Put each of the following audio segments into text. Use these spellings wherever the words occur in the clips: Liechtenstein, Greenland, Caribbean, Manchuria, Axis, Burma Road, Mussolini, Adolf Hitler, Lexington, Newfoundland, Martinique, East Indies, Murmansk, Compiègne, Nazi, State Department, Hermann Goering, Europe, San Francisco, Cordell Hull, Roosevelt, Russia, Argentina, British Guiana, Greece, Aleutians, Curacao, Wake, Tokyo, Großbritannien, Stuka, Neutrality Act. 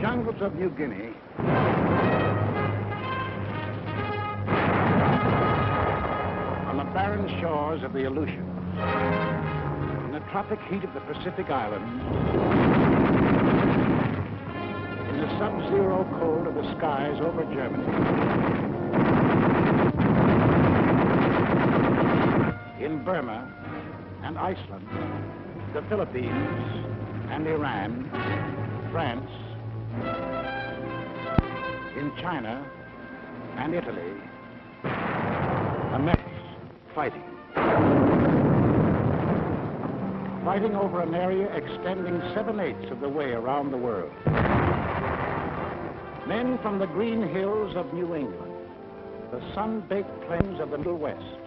jungles of New Guinea. On the barren shores of the Aleutians. In the tropic heat of the Pacific Islands. In the sub-zero cold of the skies over Germany. In Burma and Iceland. The Philippines and Iran, France, in China and Italy, immense fighting. Fighting over an area extending 7/8 of the way around the world. Men from the green hills of New England, the sun-baked plains of the Middle West,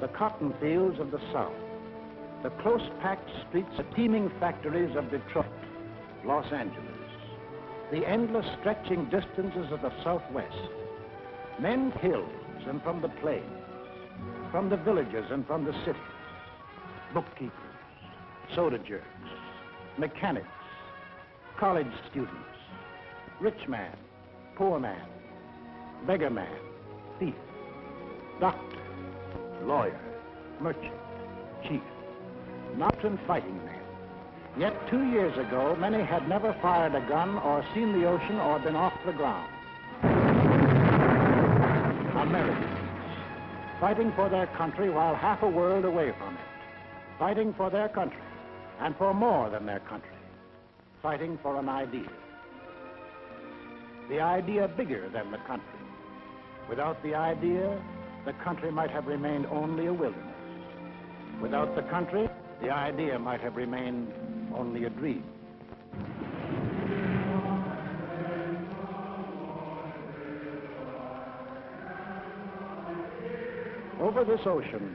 the cotton fields of the South, the close-packed streets, the teeming factories of Detroit, Los Angeles, the endless stretching distances of the Southwest, men hills and from the plains, from the villages and from the cities, bookkeepers, soda jerks, mechanics, college students, rich man, poor man, beggar man, thief, doctor, lawyer, merchant, chief. Mountain fighting men. Yet 2 years ago, many had never fired a gun or seen the ocean or been off the ground. Americans, fighting for their country while half a world away from it. Fighting for their country, and for more than their country. Fighting for an idea. The idea bigger than the country. Without the idea, the country might have remained only a wilderness. Without the country, the idea might have remained only a dream. Over this ocean,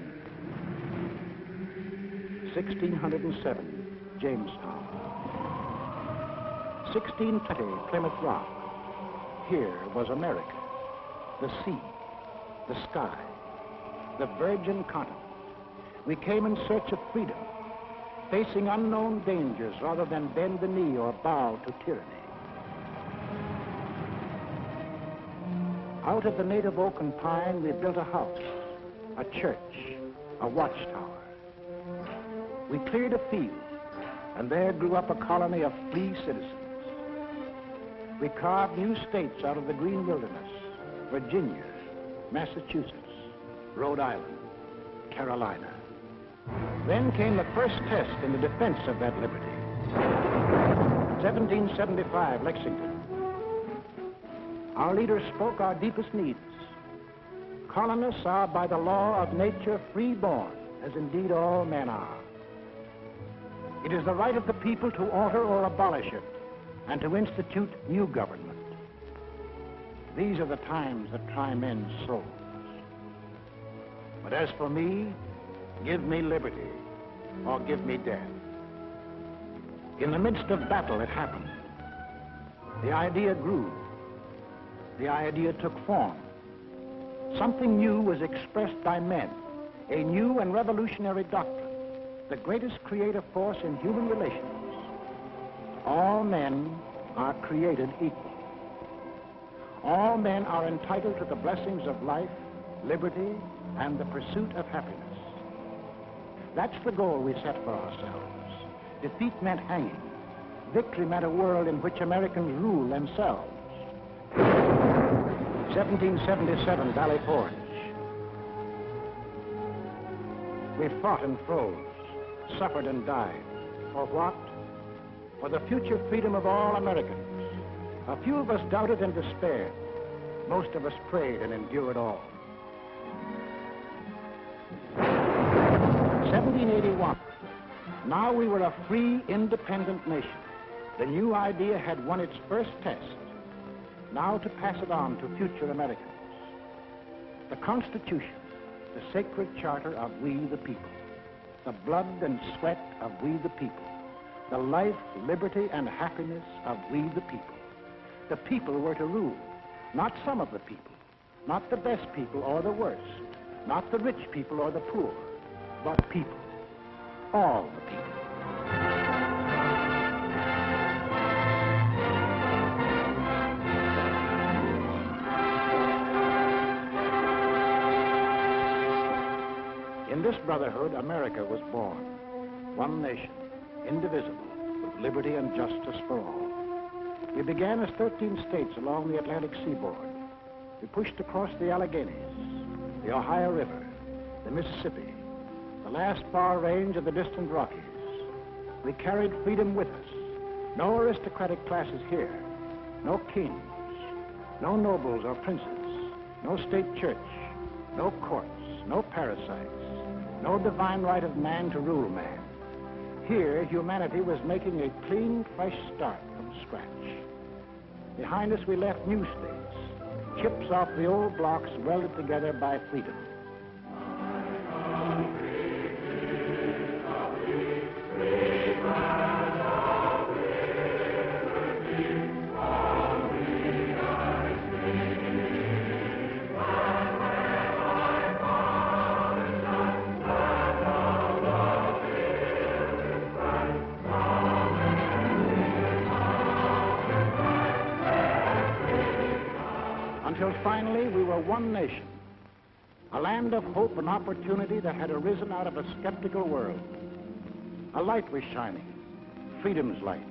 1607, Jamestown. 1620, Plymouth Rock. Here was America, the sea, the sky, the virgin continent. We came in search of freedom, facing unknown dangers rather than bend the knee or bow to tyranny. Out of the native oak and pine, we built a house, a church, a watchtower. We cleared a field, and there grew up a colony of free citizens. We carved new states out of the green wilderness, Virginia, Massachusetts, Rhode Island, Carolina. Then came the first test in the defense of that liberty. 1775, Lexington. Our leaders spoke our deepest needs. Colonists are by the law of nature free-born, as indeed all men are. It is the right of the people to alter or abolish it, and to institute new government. These are the times that try men's souls. But as for me, give me liberty, or give me death. In the midst of battle, it happened. The idea grew. The idea took form. Something new was expressed by men, a new and revolutionary doctrine, the greatest creative force in human relations. All men are created equal. All men are entitled to the blessings of life, liberty, and the pursuit of happiness. That's the goal we set for ourselves. Defeat meant hanging. Victory meant a world in which Americans rule themselves. 1777, Valley Forge. We fought and froze, suffered and died. For what? For the future freedom of all Americans. A few of us doubted and despaired. Most of us prayed and endured all. 1781. Now we were a free, independent nation. The new idea had won its first test. Now to pass it on to future Americans. The Constitution, the sacred charter of we the people, the blood and sweat of we the people, the life, liberty, and happiness of we the people. The people were to rule, not some of the people, not the best people or the worst, not the rich people or the poor. But people, all the people. In this brotherhood, America was born. One nation, indivisible, with liberty and justice for all. We began as 13 states along the Atlantic seaboard. We pushed across the Alleghenies, the Ohio River, the Mississippi, the last far range of the distant Rockies. We carried freedom with us. No aristocratic classes here, no kings, no nobles or princes, no state church, no courts, no parasites, no divine right of man to rule man. Here, humanity was making a clean, fresh start from scratch. Behind us, we left new states, chips off the old blocks welded together by freedom. Finally, we were one nation, a land of hope and opportunity that had arisen out of a skeptical world. A light was shining, freedom's light.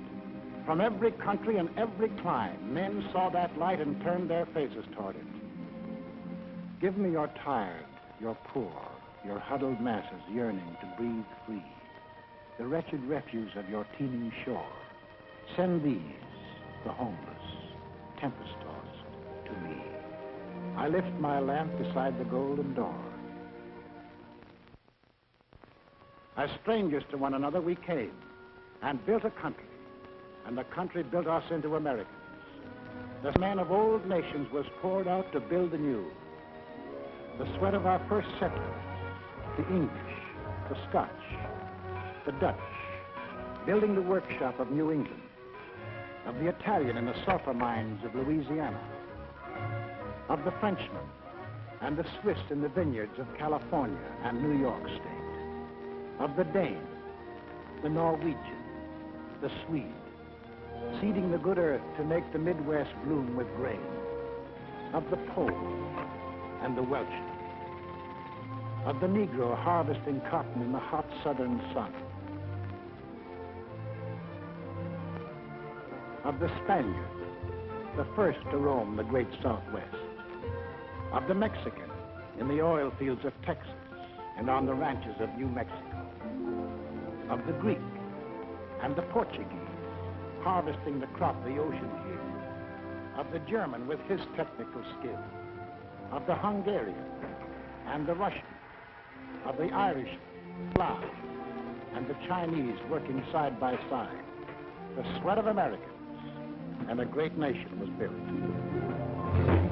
From every country and every clime, men saw that light and turned their faces toward it. Give me your tired, your poor, your huddled masses yearning to breathe free, the wretched refuse of your teeming shore. Send these, the homeless, tempest-tossed, to me. I lift my lamp beside the golden door. As strangers to one another, we came and built a country, and the country built us into Americans. The man of old nations was poured out to build the new. The sweat of our first settlers, the English, the Scotch, the Dutch, building the workshop of New England, of the Italian in the sulfur mines of Louisiana, of the Frenchman and the Swiss in the vineyards of California and New York State, of the Dane, the Norwegian, the Swede, seeding the good earth to make the Midwest bloom with grain, of the Pole and the Welshman, of the Negro harvesting cotton in the hot southern sun, of the Spaniard, the first to roam the great Southwest, of the Mexican in the oil fields of Texas and on the ranches of New Mexico, of the Greek and the Portuguese harvesting the crop the ocean yields, of the German with his technical skill, of the Hungarian and the Russian, of the Irish, Slav, and the Chinese working side by side, the sweat of Americans, and a great nation was built.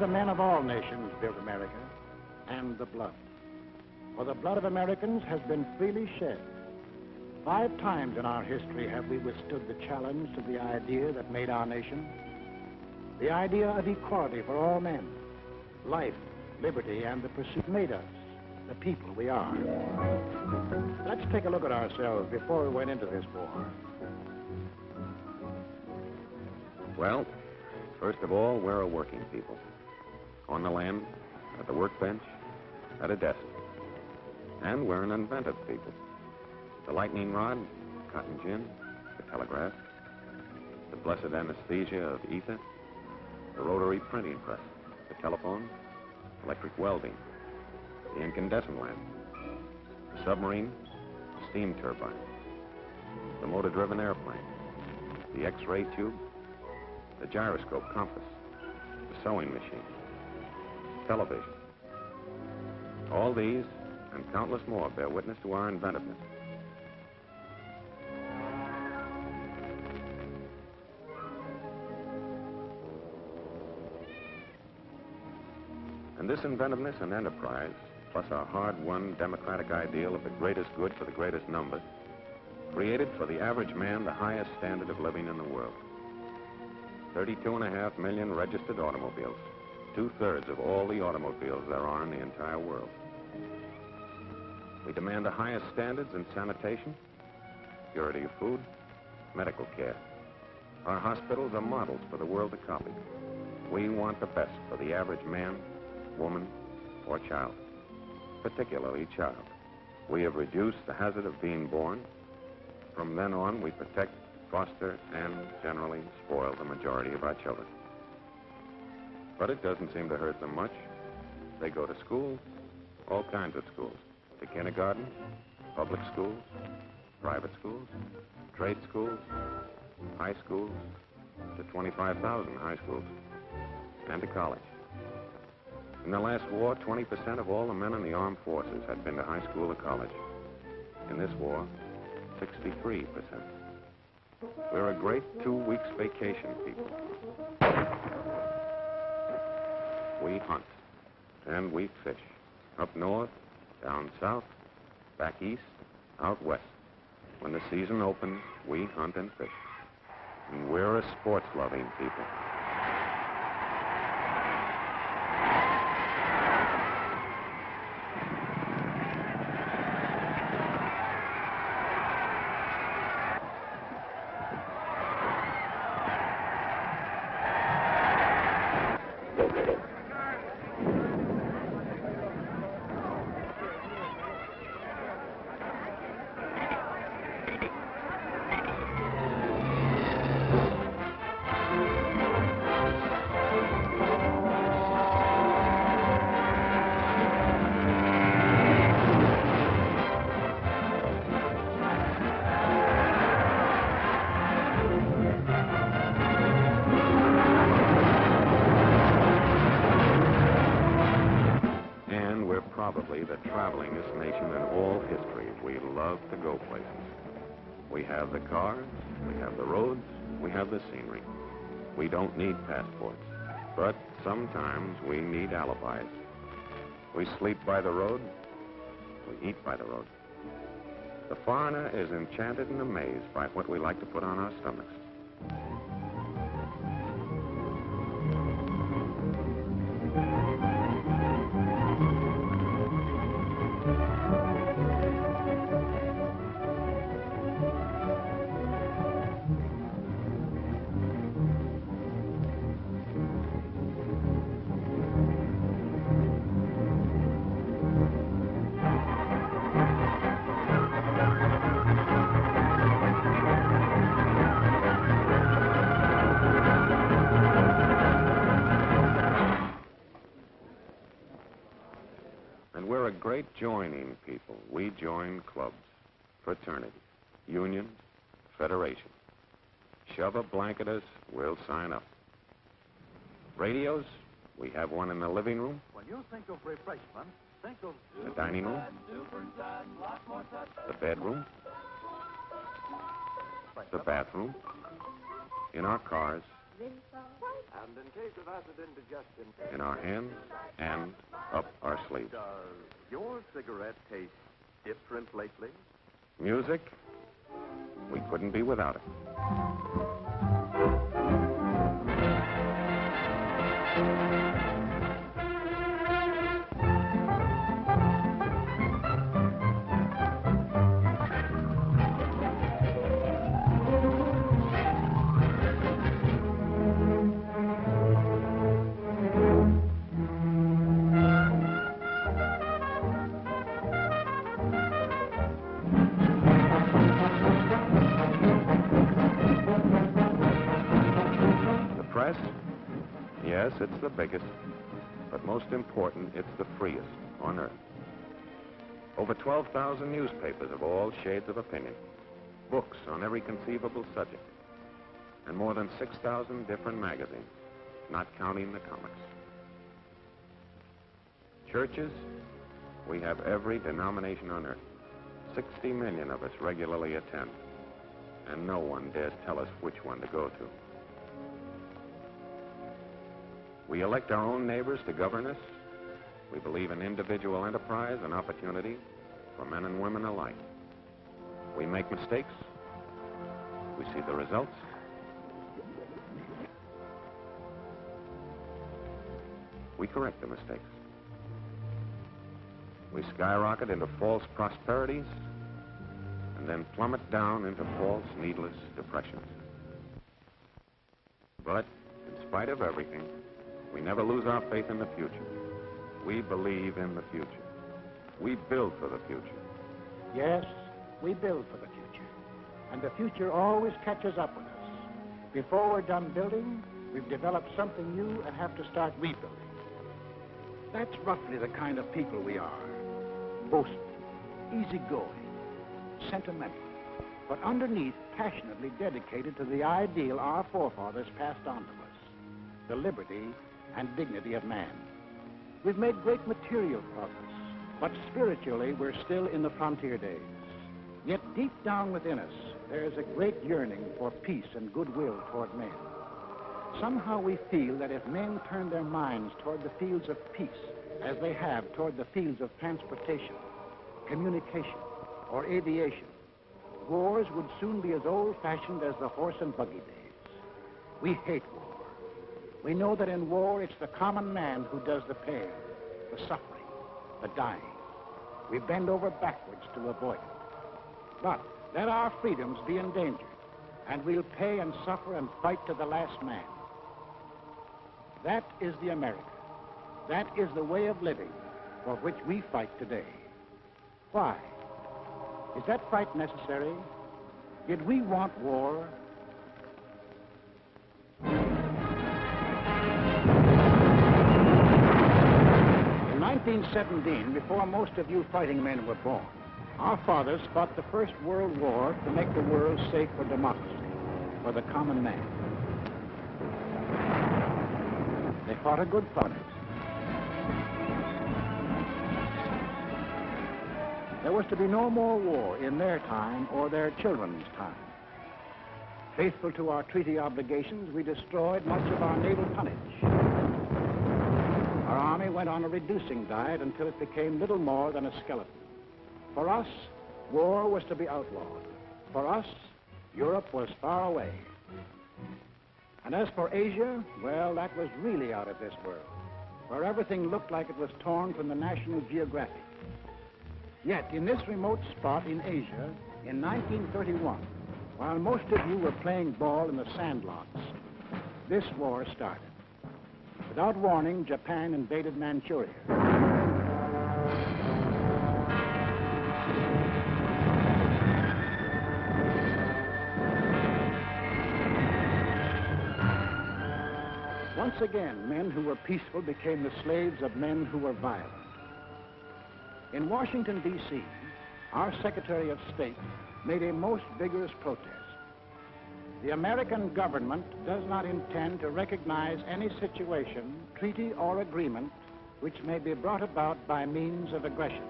The men of all nations built America, and the blood. For the blood of Americans has been freely shed. 5 times in our history have we withstood the challenge to the idea that made our nation, the idea of equality for all men, life, liberty, and the pursuit made us, the people we are. Let's take a look at ourselves before we went into this war. Well, first of all, we're a working people. On the land, at the workbench, at a desk. And we're an inventive people. The lightning rod, cotton gin, the telegraph, the blessed anesthesia of ether, the rotary printing press, the telephone, electric welding, the incandescent lamp, the submarine, the steam turbine, the motor-driven airplane, the X-ray tube, the gyroscope compass, the sewing machine, television. All these and countless more bear witness to our inventiveness. And this inventiveness and enterprise, plus our hard-won democratic ideal of the greatest good for the greatest number, created for the average man the highest standard of living in the world. 32.5 million registered automobiles, 2/3 of all the automobiles there are in the entire world. We demand the highest standards in sanitation, purity of food, medical care. Our hospitals are models for the world to copy. We want the best for the average man, woman, or child, particularly child. We have reduced the hazard of being born. From then on, we protect, foster, and generally spoil the majority of our children. But it doesn't seem to hurt them much. They go to school, all kinds of schools, to kindergarten, public schools, private schools, trade schools, high schools, to 25,000 high schools, and to college. In the last war, 20% of all the men in the armed forces had been to high school or college. In this war, 63%. We're a great 2 weeks vacation people. We hunt, and we fish. Up north, down south, back east, out west. When the season opens, we hunt and fish. And we're a sports-loving people. The travelingest nation in all history. We love to go places. We have the cars, we have the roads, we have the scenery. We don't need passports, but sometimes we need alibis. We sleep by the road, we eat by the road. The foreigner is enchanted and amazed by what we like to put on our stomachs. Joining people, we join clubs, fraternities, unions, federations. Shove a blanket us, we'll sign up. Radios, we have one in the living room. When you think of refreshment, think of the dining room, the bedroom, the bathroom, in our cars, and in case of acid indigestion, in our hands and up our sleeves. Does your cigarette taste different lately? Music? We couldn't be without it. Yes? Yes, it's the biggest. But most important, it's the freest on Earth. Over 12,000 newspapers of all shades of opinion. Books on every conceivable subject. And more than 6,000 different magazines, not counting the comics. Churches, we have every denomination on Earth. 60 million of us regularly attend. And no one dares tell us which one to go to. We elect our own neighbors to govern us. We believe in individual enterprise and opportunity for men and women alike. We make mistakes. We see the results. We correct the mistakes. We skyrocket into false prosperities and then plummet down into false, needless depressions. But in spite of everything, we never lose our faith in the future. We believe in the future. We build for the future. Yes, we build for the future. And the future always catches up with us. Before we're done building, we've developed something new and have to start rebuilding. That's roughly the kind of people we are. Boastful, easygoing, sentimental, but underneath, passionately dedicated to the ideal our forefathers passed on to us, the liberty and dignity of man. We've made great material progress, but spiritually, we're still in the frontier days. Yet deep down within us, there is a great yearning for peace and goodwill toward men. Somehow we feel that if men turn their minds toward the fields of peace, as they have toward the fields of transportation, communication, or aviation, wars would soon be as old-fashioned as the horse and buggy days. We hate war. We know that in war, it's the common man who does the pain, the suffering, the dying. We bend over backwards to avoid it. But let our freedoms be endangered, and we'll pay and suffer and fight to the last man. That is the America. That is the way of living for which we fight today. Why? Is that fight necessary? Did we want war? In 1917, before most of you fighting men were born, our fathers fought the First World War to make the world safe for democracy, for the common man. They fought a good fight. There was to be no more war in their time or their children's time. Faithful to our treaty obligations, we destroyed much of our naval tonnage. Our army went on a reducing diet until it became little more than a skeleton. For us, war was to be outlawed. For us, Europe was far away. And as for Asia, well, that was really out of this world, where everything looked like it was torn from the National Geographic. Yet, in this remote spot in Asia, in 1931, while most of you were playing ball in the sandlots, this war started. Without warning, Japan invaded Manchuria. Once again, men who were peaceful became the slaves of men who were violent. In Washington, D.C., our Secretary of State made a most vigorous protest. The American government does not intend to recognize any situation, treaty, or agreement which may be brought about by means of aggression.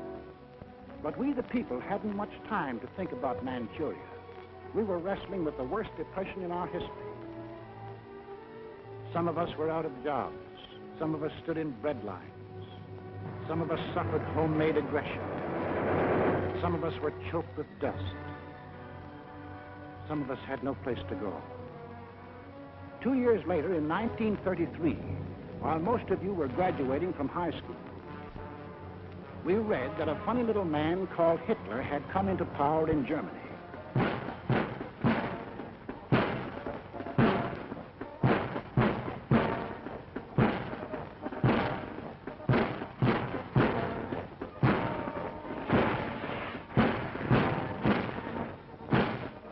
But we, the people, hadn't much time to think about Manchuria. We were wrestling with the worst depression in our history. Some of us were out of jobs. Some of us stood in breadlines. Some of us suffered homemade aggression. Some of us were choked with dust. Some of us had no place to go. 2 years later, in 1933, while most of you were graduating from high school, we read that a funny little man called Hitler had come into power in Germany.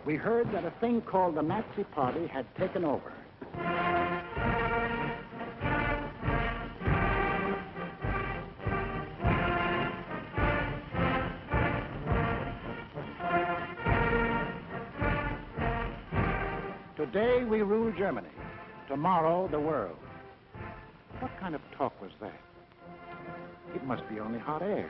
We heard that a thing called the Nazi Party had taken over. Today we rule Germany, tomorrow the world. What kind of talk was that? It must be only hot air.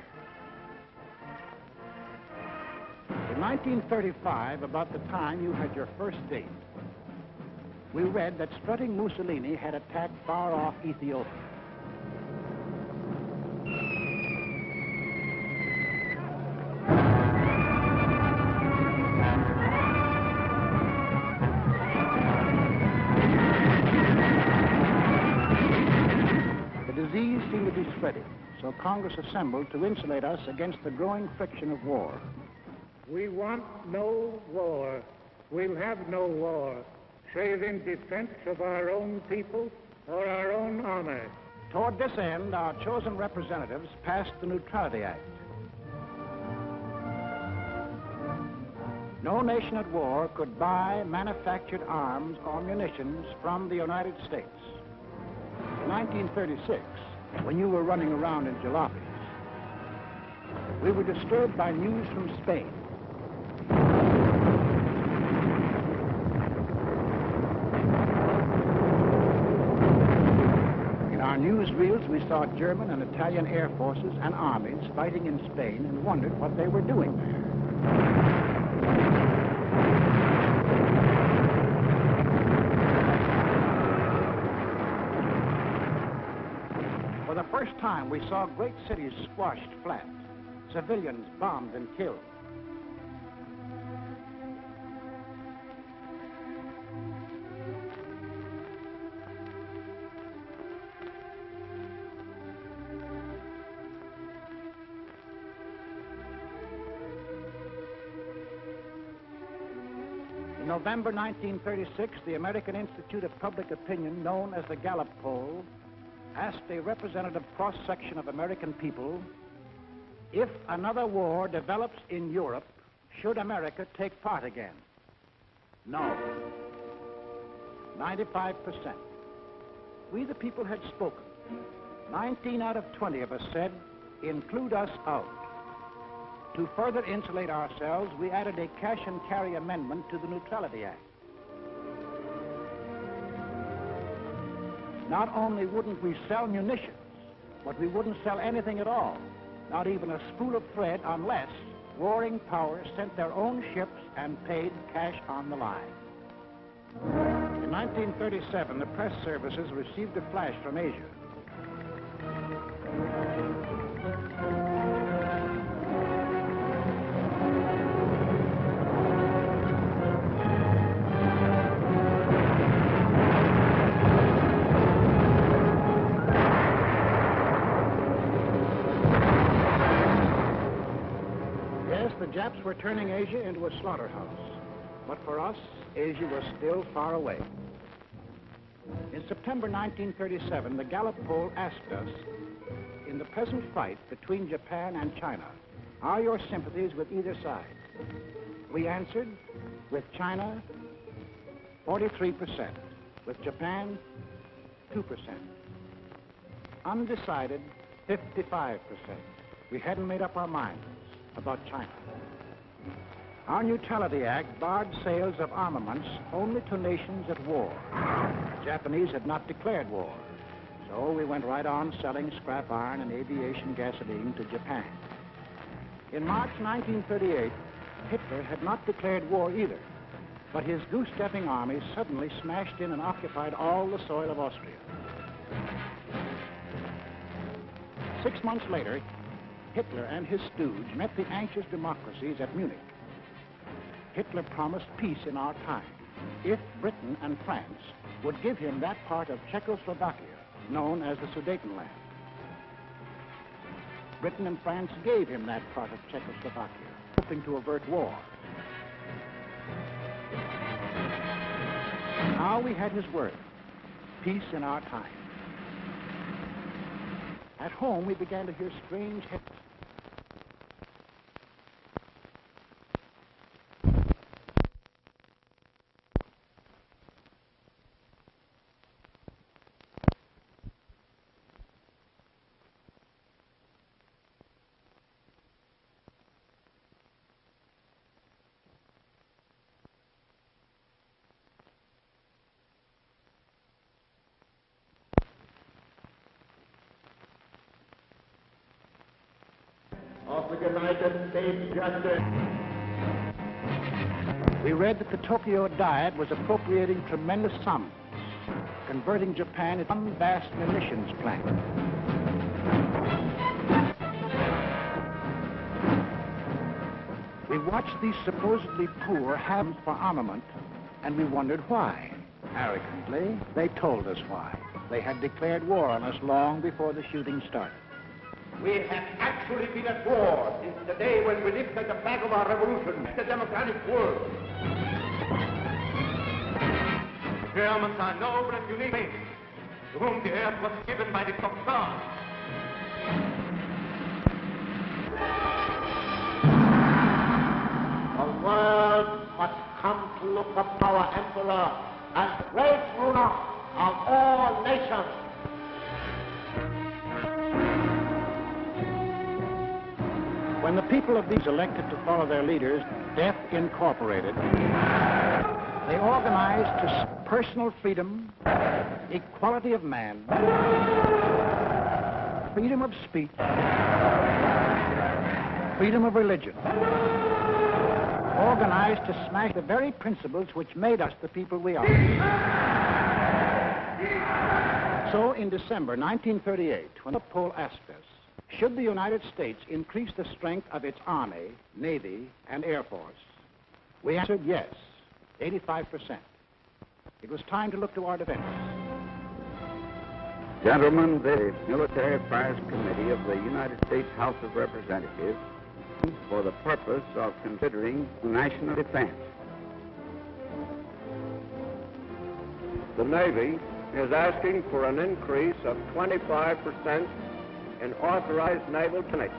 In 1935, about the time you had your first date, we read that strutting Mussolini had attacked far-off Ethiopia. The disease seemed to be spreading, so Congress assembled to insulate us against the growing friction of war. We want no war. We'll have no war, save in defense of our own people or our own honor. Toward this end, our chosen representatives passed the Neutrality Act. No nation at war could buy manufactured arms or munitions from the United States. In 1936, when you were running around in jalopies, we were disturbed by news from Spain. Our newsreels, we saw German and Italian air forces and armies fighting in Spain and wondered what they were doing there. For the first time, we saw great cities squashed flat, civilians bombed and killed. In November 1936, the American Institute of Public Opinion, known as the Gallup Poll, asked a representative cross-section of American people, if another war develops in Europe, should America take part again? No. 95%. We the people had spoken. 19 out of 20 of us said, include us out. To further insulate ourselves, we added a cash-and-carry amendment to the Neutrality Act. Not only wouldn't we sell munitions, but we wouldn't sell anything at all, not even a spool of thread, unless warring powers sent their own ships and paid cash on the line. In 1937, the press services received a flash from Asia. Japs were turning Asia into a slaughterhouse, but for us, Asia was still far away. In September 1937, the Gallup poll asked us, in the present fight between Japan and China, are your sympathies with either side? We answered, with China, 43%, with Japan, 2%, undecided, 55%. We hadn't made up our minds about China. Our Neutrality Act barred sales of armaments only to nations at war. The Japanese had not declared war, so we went right on selling scrap iron and aviation gasoline to Japan. In March 1938, Hitler had not declared war either, but his goose-stepping army suddenly smashed in and occupied all the soil of Austria. 6 months later, Hitler and his stooge met the anxious democracies at Munich. Hitler promised peace in our time if Britain and France would give him that part of Czechoslovakia known as the Sudetenland. Britain and France gave him that part of Czechoslovakia, hoping to avert war. Now we had his word, peace in our time. At home, we began to hear strange hits. United States justice. We read that the Tokyo Diet was appropriating tremendous sums, converting Japan into one vast munitions plant. We watched these supposedly poor have for armament, and we wondered why. Arrogantly, they told us why. They had declared war on us long before the shooting started. We have actually been at war since the day when we lifted the flag of our revolution, the democratic world. The Germans are noble and unique men, to whom the earth was given by the Conqueror. The world must come to look upon our emperor as the great ruler of all nations. When the people of these elected to follow their leaders, Deaf Incorporated, they organized to personal freedom, equality of man, freedom of speech, freedom of religion, organized to smash the very principles which made us the people we are. So in December 1938, when the poll asked us, should the United States increase the strength of its Army, Navy, and Air Force? We answered yes, 85%. It was time to look to our defense. Gentlemen, the Military Affairs Committee of the United States House of Representatives for the purpose of considering national defense. The Navy is asking for an increase of 25% in authorized naval tonnage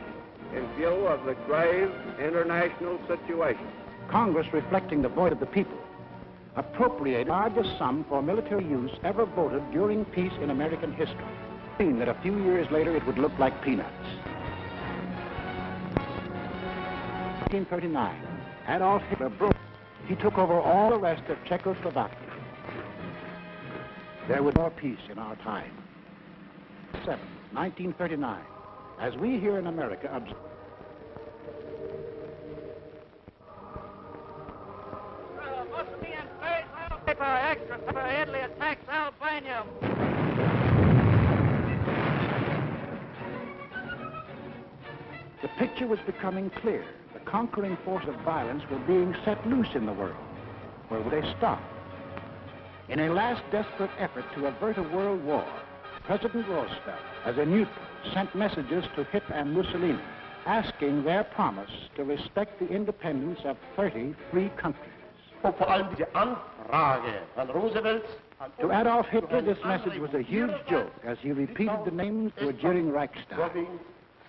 in view of the grave international situation. Congress, reflecting the vote of the people, appropriated the largest sum for military use ever voted during peace in American history, meaning that a few years later it would look like peanuts. 1939, Adolf Hitler broke. He took over all the rest of Czechoslovakia. There was more peace in our time. 7, 1939, as we here in America observe. Brother Mussolinian third newspaper extra for Italy attacks Albania. The picture was becoming clear. Conquering force of violence were being set loose in the world. Where would they stop? In a last desperate effort to avert a world war, President Roosevelt, as a neutral, sent messages to Hitler and Mussolini, asking their promise to respect the independence of 30 free countries. To Adolf Hitler, this message was a huge joke, as he repeated the names to a jeering Reichstag.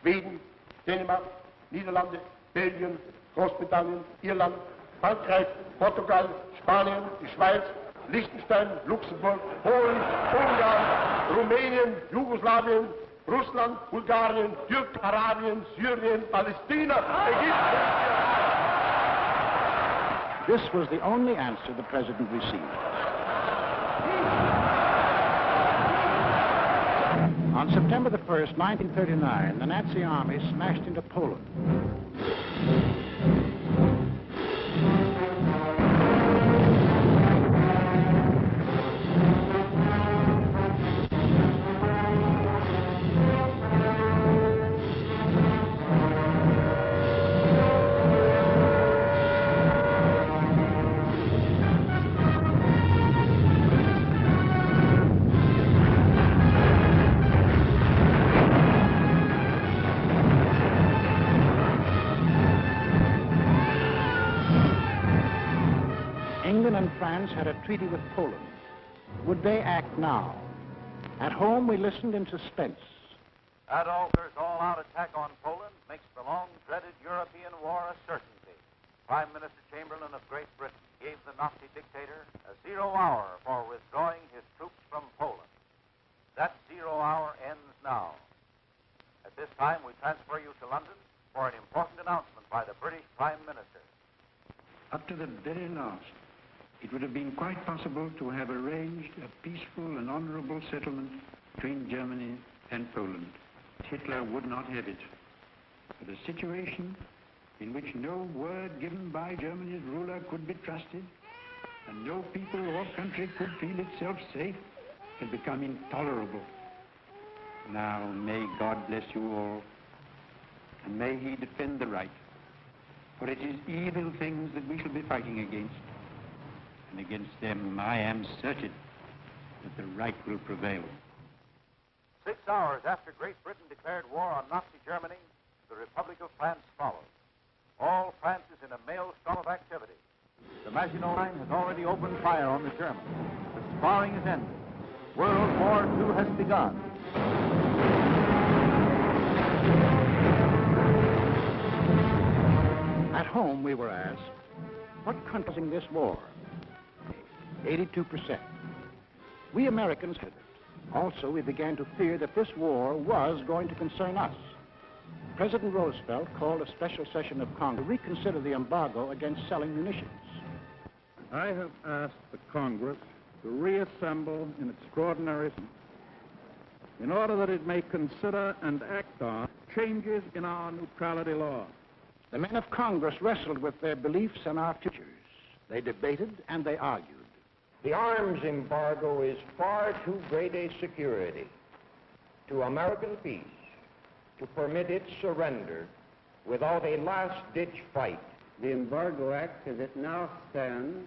Sweden, Denmark, Netherlands, Belgium, Großbritannien, Irland, Frankreich, Portugal, Spanien, die Schweiz, Liechtenstein, Luxemburg, Polen, Ungarn, Rumänien, Jugoslawien, Russland, Bulgarien, Türkei, Arabien, Syrien, Palästina, Ägypten. This was the only answer the president received. On September the 1st, 1939, the Nazi army smashed into Poland. Had a treaty with Poland. Would they act now? At home, we listened in suspense. Adolf's all-out attack on Poland makes the long-dreaded European war a certainty. Prime Minister Chamberlain of Great Britain gave the Nazi dictator a 0 hour for withdrawing his troops from Poland. That 0 hour ends now. At this time, we transfer you to London for an important announcement by the British Prime Minister. Up to the very last, it would have been quite possible to have arranged a peaceful and honorable settlement between Germany and Poland. Hitler would not have it. but a situation in which no word given by Germany's ruler could be trusted, and no people or country could feel itself safe, had become intolerable. Now may God bless you all, and may he defend the right, for it is evil things that we shall be fighting against, and against them I am certain that the right will prevail. 6 hours after Great Britain declared war on Nazi Germany, the Republic of France followed. All France is in a maelstrom of activity. The Maginot Line has already opened fire on the Germans. The sparring is ended. World War II has begun. At home, we were asked, what country is in this war? 82%. We Americans had it. Also, we began to fear that this war was going to concern us. President Roosevelt called a special session of Congress to reconsider the embargo against selling munitions. I have asked the Congress to reassemble in extraordinary in order that it may consider and act on changes in our neutrality law. The men of Congress wrestled with their beliefs and our futures. They debated and they argued. The arms embargo is far too great a security to American peace to permit its surrender without a last-ditch fight. The Embargo Act, as it now stands,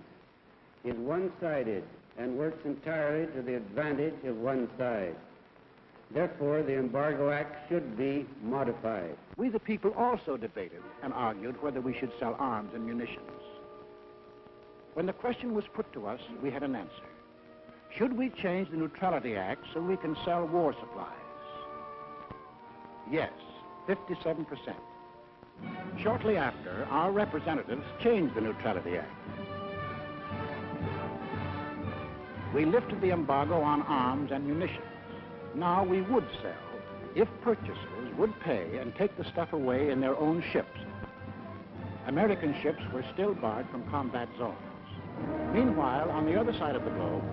is one-sided and works entirely to the advantage of one side. Therefore, the Embargo Act should be modified. We, the people, also debated and argued whether we should sell arms and munitions. When the question was put to us, we had an answer. Should we change the Neutrality Act so we can sell war supplies? Yes, 57%. Shortly after, our representatives changed the Neutrality Act. We lifted the embargo on arms and munitions. Now we would sell if purchasers would pay and take the stuff away in their own ships. American ships were still barred from combat zones. Meanwhile, on the other side of the globe,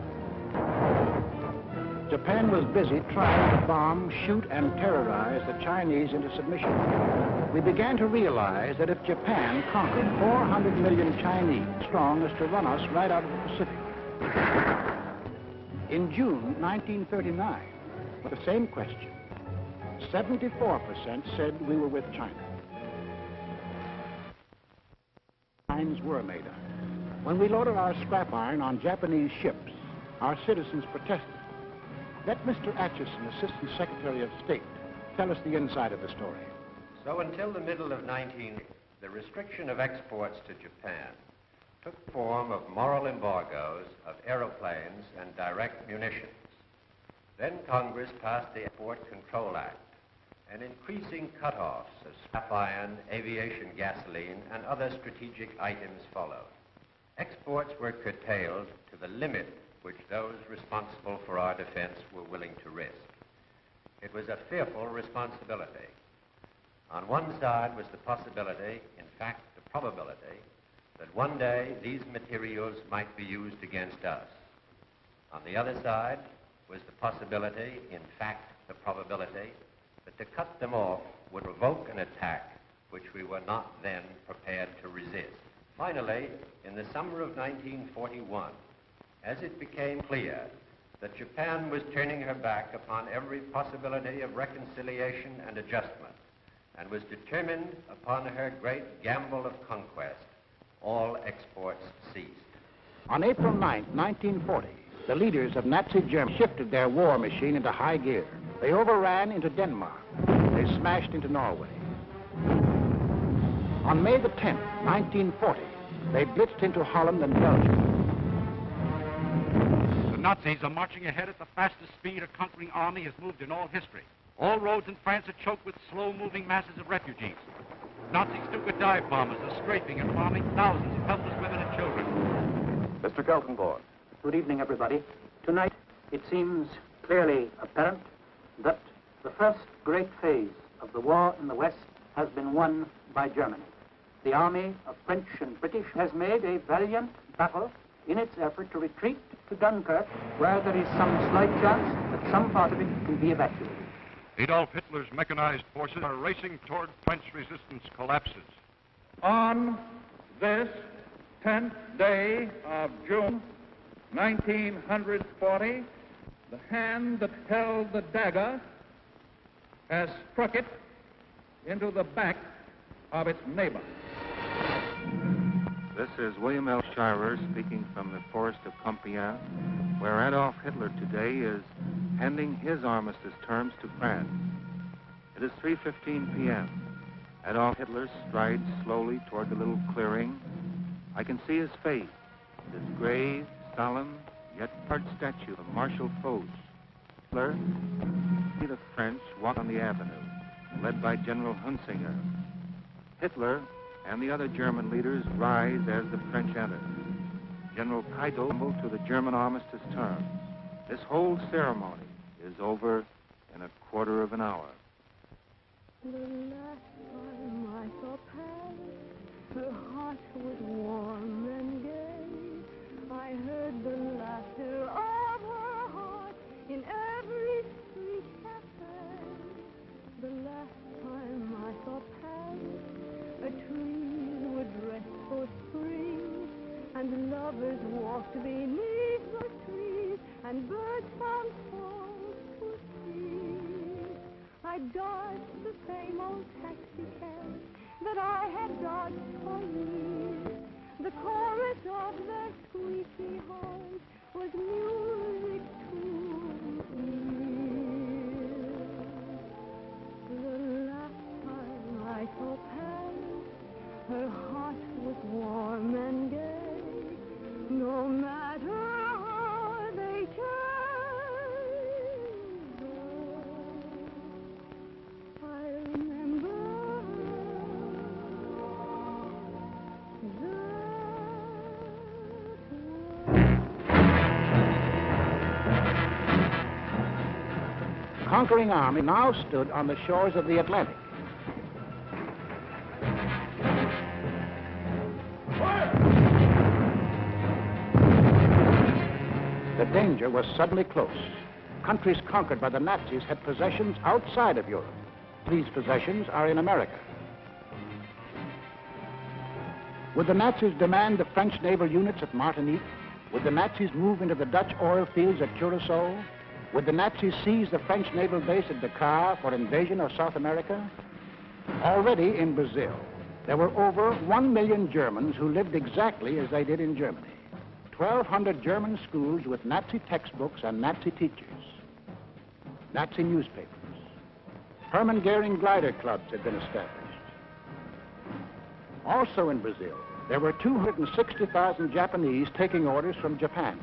Japan was busy trying to bomb, shoot, and terrorize the Chinese into submission. We began to realize that if Japan conquered 400 million Chinese strong as to run us right out of the Pacific. In June 1939, for the same question, 74% said we were with China. Lines were made up. When we loaded our scrap iron on Japanese ships, our citizens protested. Let Mr. Atchison, Assistant Secretary of State, tell us the inside of the story. So until the middle of 1980, the restriction of exports to Japan took the form of moral embargoes of aeroplanes and direct munitions. Then Congress passed the Export Control Act, and increasing cutoffs of scrap iron, aviation gasoline, and other strategic items followed. Exports were curtailed to the limit which those responsible for our defense were willing to risk. It was a fearful responsibility. On one side was the possibility, in fact, the probability, that one day these materials might be used against us. On the other side was the possibility, in fact, the probability, that to cut them off would provoke an attack which we were not then prepared to resist. Finally, in the summer of 1941, as it became clear that Japan was turning her back upon every possibility of reconciliation and adjustment, and was determined upon her great gamble of conquest, all exports ceased. On April 9, 1940, the leaders of Nazi Germany shifted their war machine into high gear. They overran into Denmark. They smashed into Norway. On May the 10th, 1940, they blitzed into Holland and Belgium. Nazis are marching ahead at the fastest speed a conquering army has moved in all history. All roads in France are choked with slow-moving masses of refugees. Nazi Stuka dive bombers are scraping and bombing thousands of helpless women and children. Mr. Kaltenborn. Good evening, everybody. Tonight, it seems clearly apparent that the first great phase of the war in the West has been won by Germany. The army of French and British has made a valiant battle in its effort to retreat to Dunkirk, where there is some slight chance that some part of it can be evacuated. Adolf Hitler's mechanized forces are racing toward French resistance collapses. On this 10th day of June 1940, the hand that held the dagger has struck it into the back of its neighbor. This is William L. Shirer speaking from the forest of Compiègne, where Adolf Hitler today is handing his armistice terms to France. It is 3:15 p.m. Adolf Hitler strides slowly toward the little clearing. I can see his face, his grave, solemn, yet part statue of Marshal Foch. Hitler, see the French walk on the avenue, led by General Hunsinger. Hitler and the other German leaders rise as the French enter. General Keitel humbled to the German armistice terms. This whole ceremony is over in a quarter of an hour. The last time I saw Paris, her heart was warm and gay. I heard the laughter of her heart in every street cafe. The last time I saw Paris, the trees were dressed for spring, and lovers walked beneath the trees, and birds found songs to sing. I dodged the same old taxi cab that I had dodged for years. The chorus of the squeaky horn was music to my ears. The last time I saw Paris, her heart was warm and gay, no matter how they change. Oh, I remember that. Conquering army now stood on the shores of the Atlantic. Danger was suddenly close. Countries conquered by the Nazis had possessions outside of Europe. These possessions are in America. Would the Nazis demand the French naval units at Martinique? Would the Nazis move into the Dutch oil fields at Curacao? Would the Nazis seize the French naval base at Dakar for invasion of South America? Already in Brazil, there were over 1 million Germans who lived exactly as they did in Germany. 1,200 German schools with Nazi textbooks and Nazi teachers, Nazi newspapers. Hermann Goering glider clubs had been established. Also in Brazil, there were 260,000 Japanese taking orders from Japan.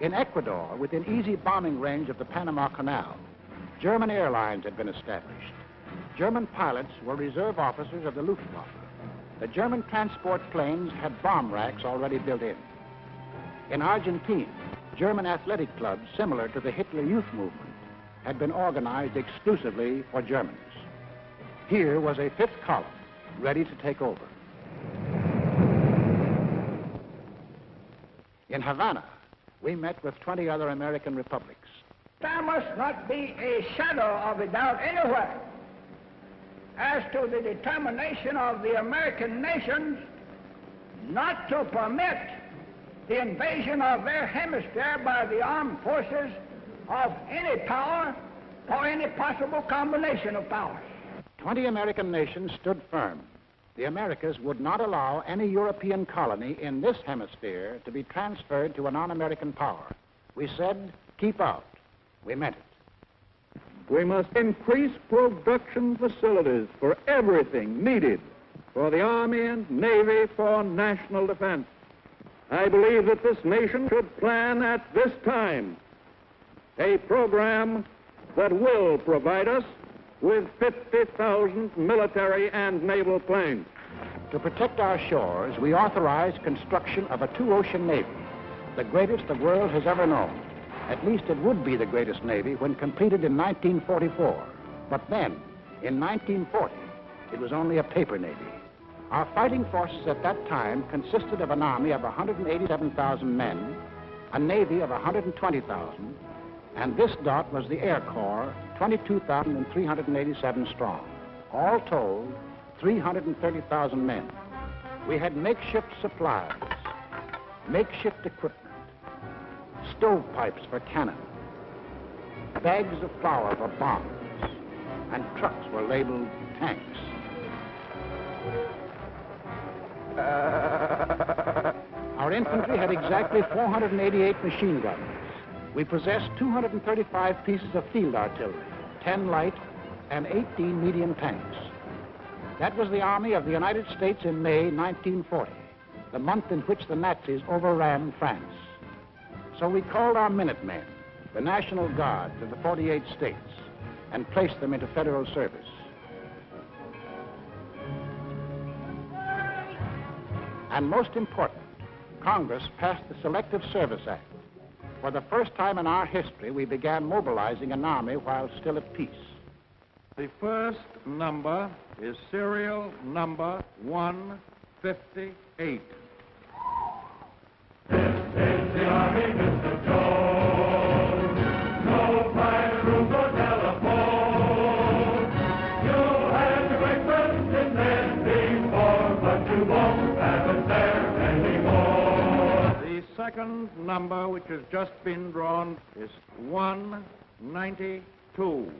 In Ecuador, within easy bombing range of the Panama Canal, German airlines had been established. German pilots were reserve officers of the Luftwaffe. The German transport planes had bomb racks already built in. In Argentina, German athletic clubs similar to the Hitler Youth Movement had been organized exclusively for Germans. Here was a fifth column ready to take over. In Havana, we met with 20 other American republics. There must not be a shadow of a doubt anywhere as to the determination of the American nations not to permit the invasion of their hemisphere by the armed forces of any power or any possible combination of powers. 20 American nations stood firm. The Americas would not allow any European colony in this hemisphere to be transferred to a non-American power. We said, keep out. We meant it. We must increase production facilities for everything needed for the Army and Navy for national defense. I believe that this nation should plan at this time a program that will provide us with 50,000 military and naval planes. To protect our shores, we authorized construction of a two-ocean navy, the greatest the world has ever known. At least it would be the greatest navy when completed in 1944. But then, in 1940, it was only a paper navy. Our fighting forces at that time consisted of an army of 187,000 men, a navy of 120,000, And this dot was the Air Corps, 22,387 strong. All told, 330,000 men. We had makeshift supplies, makeshift equipment, stovepipes for cannon, bags of flour for bombs, and trucks were labeled tanks. Our infantry had exactly 488 machine guns. We possessed 235 pieces of field artillery, 10 light and 18 medium tanks. That was the Army of the United States in May 1940, the month in which the Nazis overran France. So we called our Minutemen, the National Guard, to the 48 states and placed them into federal service. And most important, Congress passed the Selective Service Act. For the first time in our history, we began mobilizing an army while still at peace. The first number is serial number 158. This is the Army, Mr. Jones. No private room or telephone. You'll have your breakfast in bed before, but you won't have it there anymore. The second number, which has just been drawn, is 192.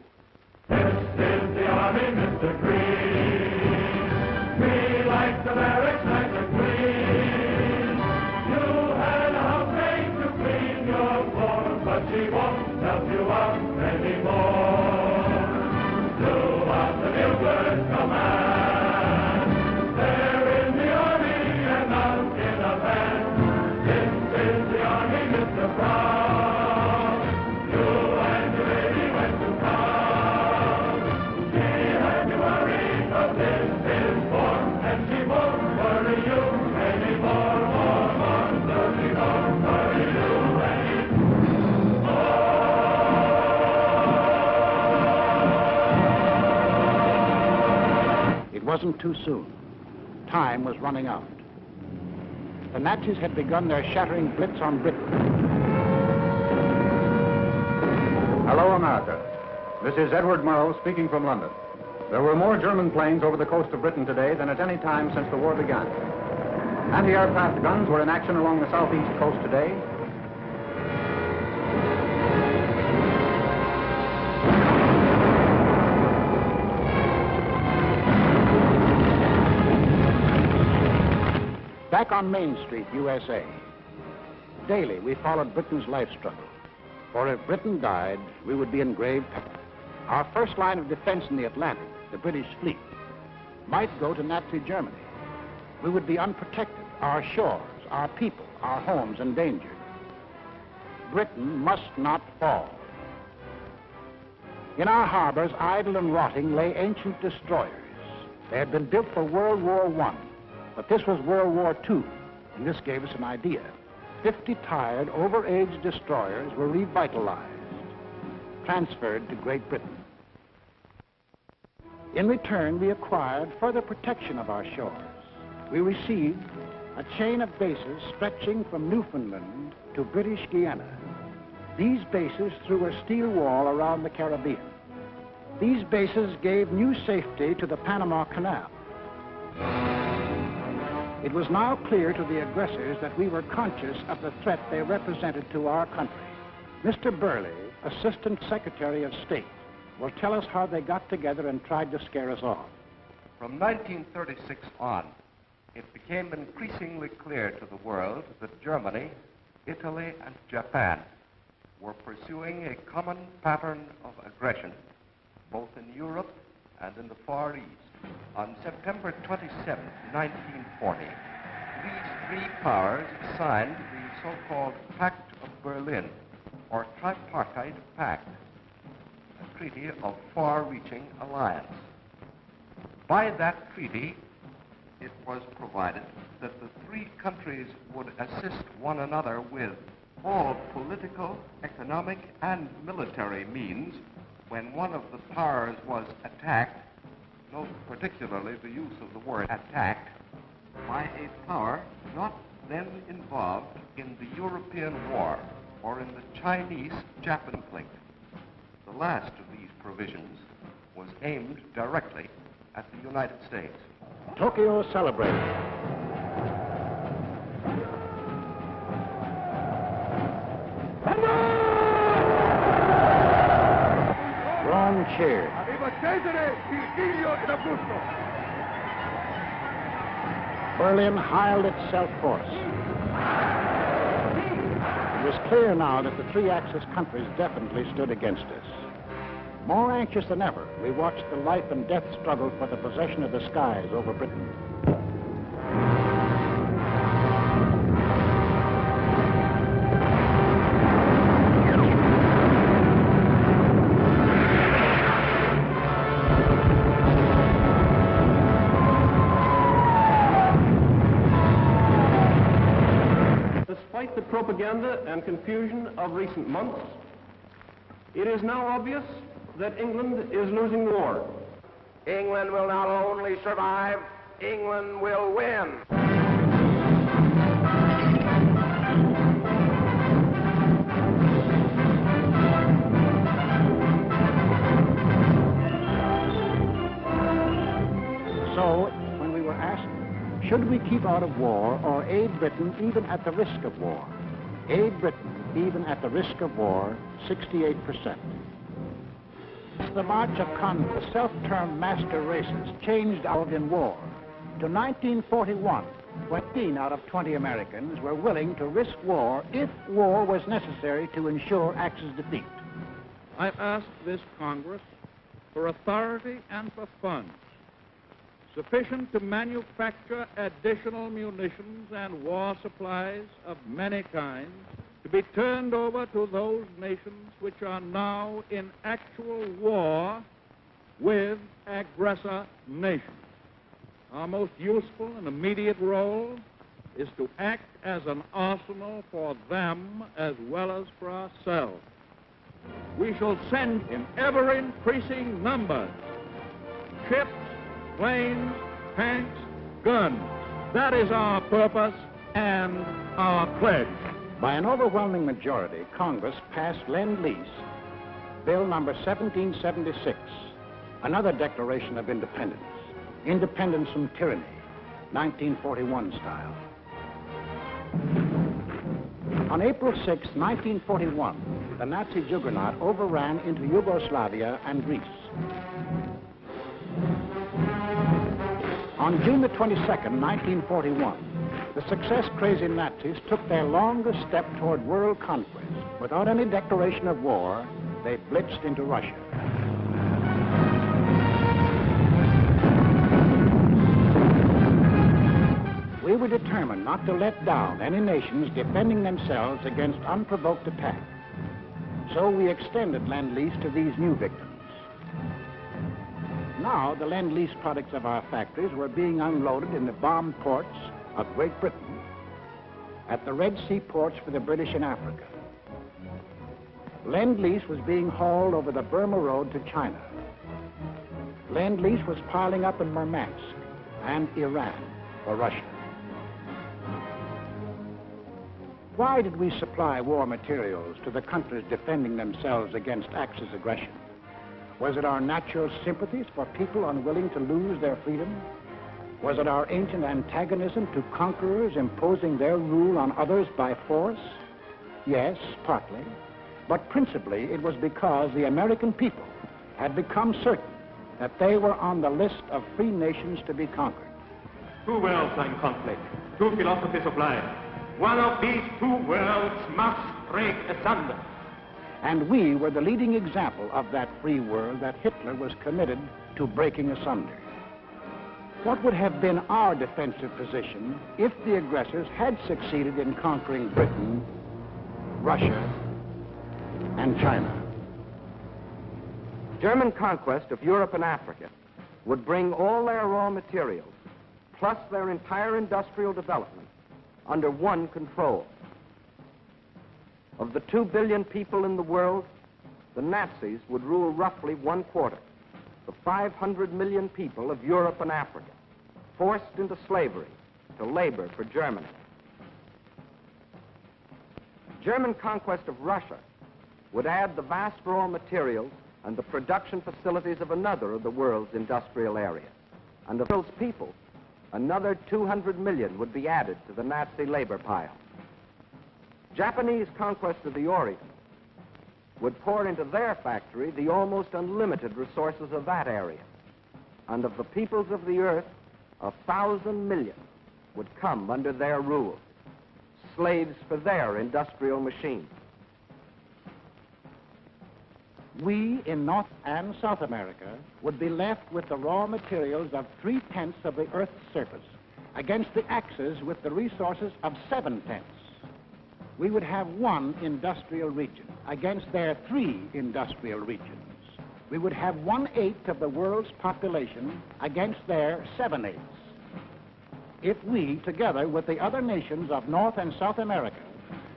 This is the Army, Mr. Green. We like the barracks like the Queen. You had a house made to clean your floor, but she won't help you out anymore. Throughout the Buford command, they're in the Army and out in a band. This is the Army, Mr. Brown. It wasn't too soon. Time was running out. The Nazis had begun their shattering blitz on Britain. Hello, America. This is Edward Murrow speaking from London. There were more German planes over the coast of Britain today than at any time since the war began. Anti-aircraft guns were in action along the southeast coast today. Back on Main Street, USA, daily we followed Britain's life struggle. For if Britain died, we would be in grave trouble. Our first line of defense in the Atlantic, the British fleet, might go to Nazi Germany. We would be unprotected, our shores, our people, our homes endangered. Britain must not fall. In our harbors, idle and rotting, lay ancient destroyers. They had been built for World War I. But this was World War II, and this gave us an idea. 50 tired, overaged destroyers were revitalized, transferred to Great Britain. In return, we acquired further protection of our shores. We received a chain of bases stretching from Newfoundland to British Guiana. These bases threw a steel wall around the Caribbean. These bases gave new safety to the Panama Canal. It was now clear to the aggressors that we were conscious of the threat they represented to our country. Mr. Burleigh, Assistant Secretary of State, will tell us how they got together and tried to scare us off. From 1936 on, it became increasingly clear to the world that Germany, Italy, and Japan were pursuing a common pattern of aggression, both in Europe and in the Far East. On September 27, 1940, these three powers signed the so-called Pact of Berlin, or Tripartite Pact, a treaty of far-reaching alliance. By that treaty, it was provided that the three countries would assist one another with all political, economic, and military means when one of the powers was attacked, most particularly the use of the word attacked, by a power not then involved in the European war, or in the Chinese-Japan Plate. The last of these provisions was aimed directly at the United States. Tokyo celebrated. Cheer. Berlin hired its self-force. It was clear now that the three Axis countries definitely stood against us. More anxious than ever, we watched the life and death struggle for the possession of the skies over Britain. Propaganda and confusion of recent months, it is now obvious that England is losing the war. England will not only survive, England will win. So, when we were asked, should we keep out of war or aid Britain even at the risk of war? Aid Britain, even at the risk of war, 68%. The march of conquest, self-termed master races, changed out in war. To 1941, 15 out of 20 Americans were willing to risk war if war was necessary to ensure Axis defeat. I've asked this Congress for authority and for funds sufficient to manufacture additional munitions and war supplies of many kinds to be turned over to those nations which are now in actual war with aggressor nations. Our most useful and immediate role is to act as an arsenal for them as well as for ourselves. We shall send in ever-increasing numbers ships, planes, tanks, guns. That is our purpose and our pledge. By an overwhelming majority, Congress passed Lend-Lease, Bill number 1776, another Declaration of Independence, Independence from Tyranny, 1941 style. On April 6, 1941, the Nazi juggernaut overran into Yugoslavia and Greece. On June the 22nd, 1941, the success-crazy Nazis took their longest step toward world conquest. Without any declaration of war, they blitzed into Russia. We were determined not to let down any nations defending themselves against unprovoked attack. So we extended Lend-Lease to these new victims. Now, the Lend-Lease products of our factories were being unloaded in the bomb ports of Great Britain, at the Red Sea ports for the British in Africa. Lend-Lease was being hauled over the Burma Road to China. Lend-Lease was piling up in Murmansk and Iran for Russia. Why did we supply war materials to the countries defending themselves against Axis aggression? Was it our natural sympathies for people unwilling to lose their freedom? Was it our ancient antagonism to conquerors imposing their rule on others by force? Yes, partly. But principally, it was because the American people had become certain that they were on the list of free nations to be conquered. Two worlds are in conflict, two philosophies of life. One of these two worlds must break asunder. And we were the leading example of that free world that Hitler was committed to breaking asunder. What would have been our defensive position if the aggressors had succeeded in conquering Britain, Russia, and China? German conquest of Europe and Africa would bring all their raw materials, plus their entire industrial development, under one control. Of the 2 billion people in the world, the Nazis would rule roughly 1/4, the 500 million people of Europe and Africa, forced into slavery to labor for Germany. German conquest of Russia would add the vast raw materials and the production facilities of another of the world's industrial area. And of the world's people, another 200 million would be added to the Nazi labor pile. Japanese conquest of the Orient would pour into their factory the almost unlimited resources of that area. And of the peoples of the earth, 1,000 million would come under their rule, slaves for their industrial machine. We in North and South America would be left with the raw materials of 3/10 of the Earth's surface, against the Axis with the resources of 7/10. We would have one industrial region against their three industrial regions. We would have 1/8 of the world's population against their 7/8. If we, together with the other nations of North and South America,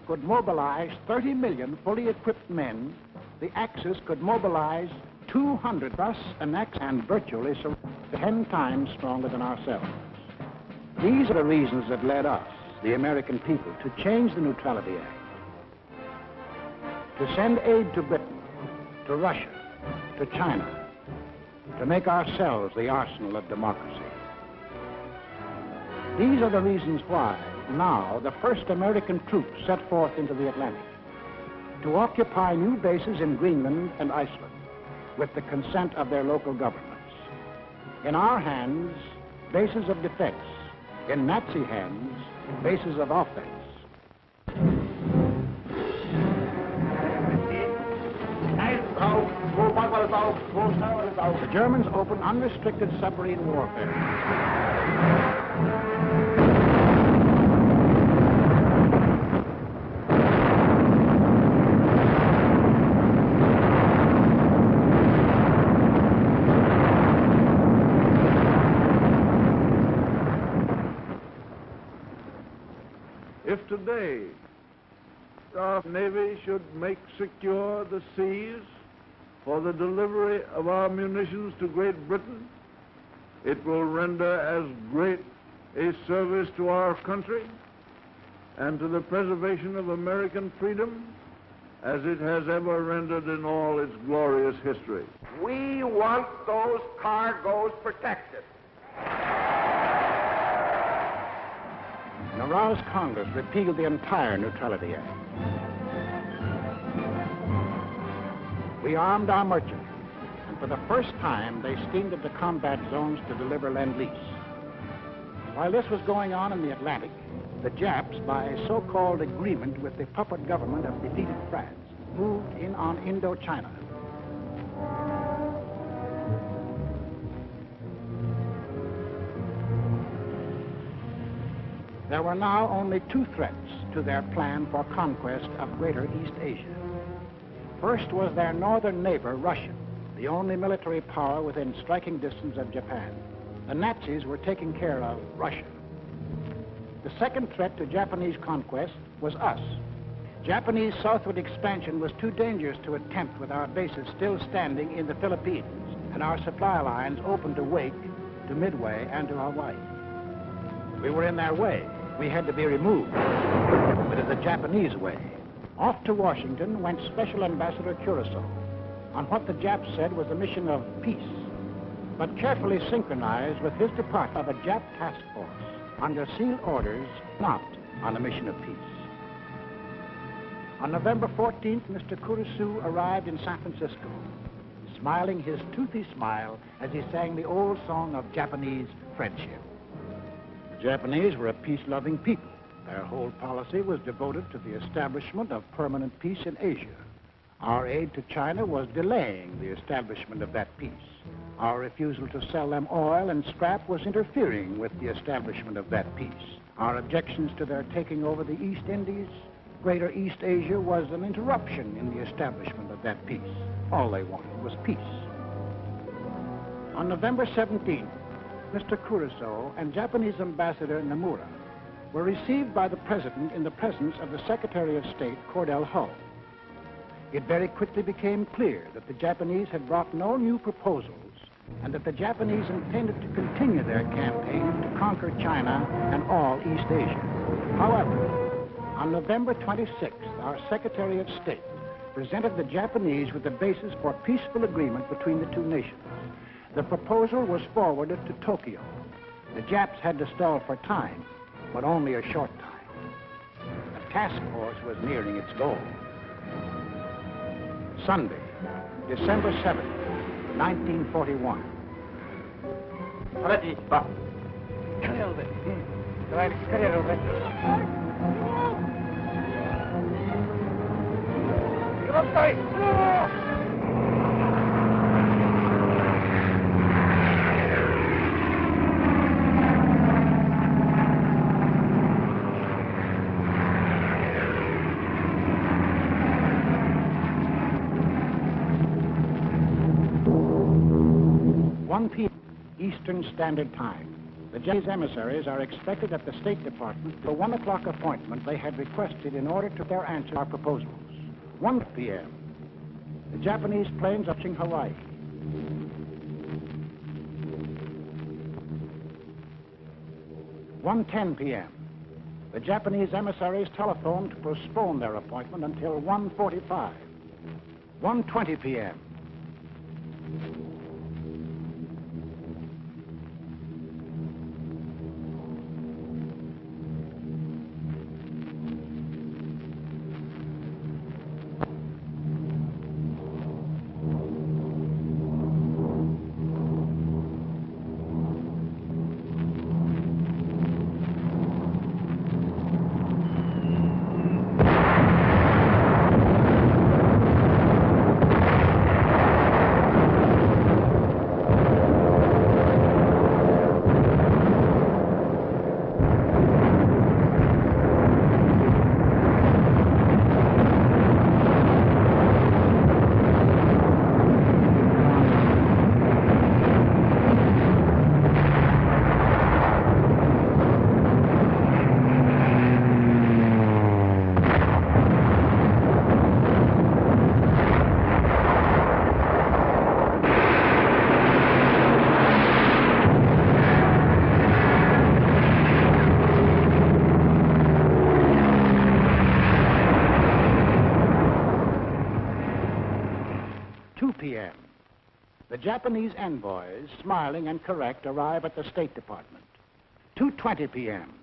could mobilize 30 million fully equipped men, the Axis could mobilize 200 plus an Axis and virtually so 10 times stronger than ourselves. These are the reasons that led us, the American people, to change the Neutrality Act, to send aid to Britain, to Russia, to China, to make ourselves the arsenal of democracy. These are the reasons why, now, the first American troops set forth into the Atlantic to occupy new bases in Greenland and Iceland with the consent of their local governments. In our hands, bases of defense. In Nazi hands, bases of offense. The Germans opened unrestricted submarine warfare. If today our Navy should make secure the seas for the delivery of our munitions to Great Britain, it will render as great a service to our country and to the preservation of American freedom as it has ever rendered in all its glorious history. We want those cargoes protected. An aroused Congress repealed the entire Neutrality Act. We armed our merchants, and for the first time, they steamed into combat zones to deliver Lend-Lease. While this was going on in the Atlantic, the Japs, by a so-called agreement with the puppet government of defeated France, moved in on Indochina. There were now only two threats to their plan for conquest of Greater East Asia. First was their northern neighbor, Russia, the only military power within striking distance of Japan. The Nazis were taking care of Russia. The second threat to Japanese conquest was us. Japanese southward expansion was too dangerous to attempt with our bases still standing in the Philippines and our supply lines open to Wake, to Midway, and to Hawaii. We were in their way. We had to be removed, but in the Japanese way. Off to Washington went Special Ambassador Kurusu on what the Japs said was a mission of peace, but carefully synchronized with his departure of a Jap task force under sealed orders, not on a mission of peace. On November 14th, Mr. Kurusu arrived in San Francisco, smiling his toothy smile as he sang the old song of Japanese friendship. Japanese were a peace-loving people. Their whole policy was devoted to the establishment of permanent peace in Asia. Our aid to China was delaying the establishment of that peace. Our refusal to sell them oil and scrap was interfering with the establishment of that peace. Our objections to their taking over the East Indies, Greater East Asia, was an interruption in the establishment of that peace. All they wanted was peace. On November 17th, Mr. Kurusu and Japanese Ambassador Nomura were received by the President in the presence of the Secretary of State, Cordell Hull. It very quickly became clear that the Japanese had brought no new proposals and that the Japanese intended to continue their campaign to conquer China and all East Asia. However, On November 26th, our Secretary of State presented the Japanese with the basis for peaceful agreement between the two nations. The proposal was forwarded to Tokyo. The Japs had to stall for time, but only a short time. The task force was nearing its goal. Sunday, December 7th, 1941. Eastern Standard Time. The Japanese emissaries are expected at the State Department for 1 o'clock appointment they had requested in order to their answer our proposals. 1 p.m. The Japanese planes touching Hawaii. One 10 p.m. The Japanese emissaries telephoned to postpone their appointment until 1:45. 1:20 p.m. 2 p.m. The Japanese envoys, smiling and correct, arrive at the State Department. 2:20 p.m.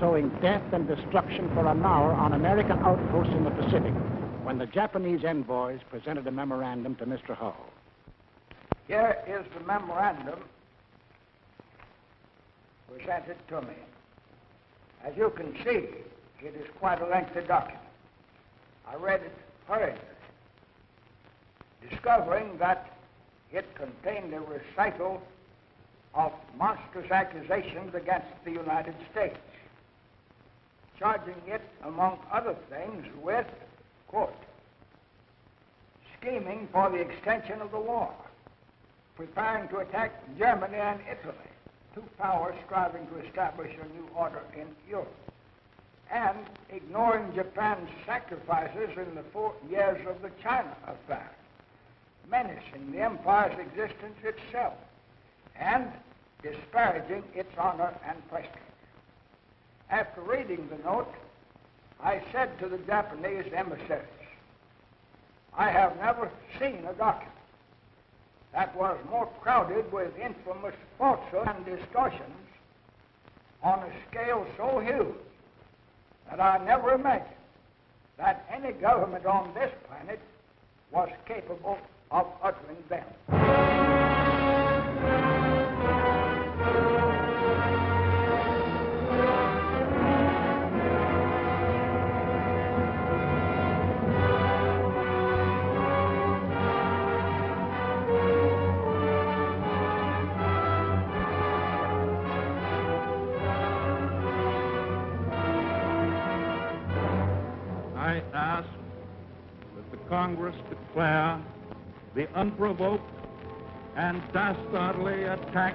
Sowing death and destruction for an hour on American outposts in the Pacific when the Japanese envoys presented a memorandum to Mr. Hull. Here is the memorandum presented to me. As you can see, it is quite a lengthy document. I read it hurriedly, discovering that it contained a recital of monstrous accusations against the United States, charging it, among other things, with, quote, scheming for the extension of the war, preparing to attack Germany and Italy, two powers striving to establish a new order in Europe, and ignoring Japan's sacrifices in the 4 years of the China affair, menacing the empire's existence itself, and disparaging its honor and prestige. After reading the note, I said to the Japanese emissaries, I have never seen a document that was more crowded with infamous falsehoods and distortions on a scale so huge that I never imagined that any government on this planet was capable of uttering them. Congress declare the unprovoked and dastardly attack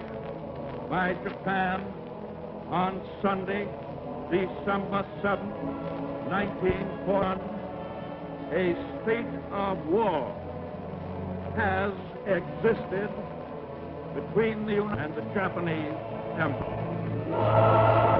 by Japan on Sunday, December 7, 1941, a state of war has existed between the United and the Japanese Empire.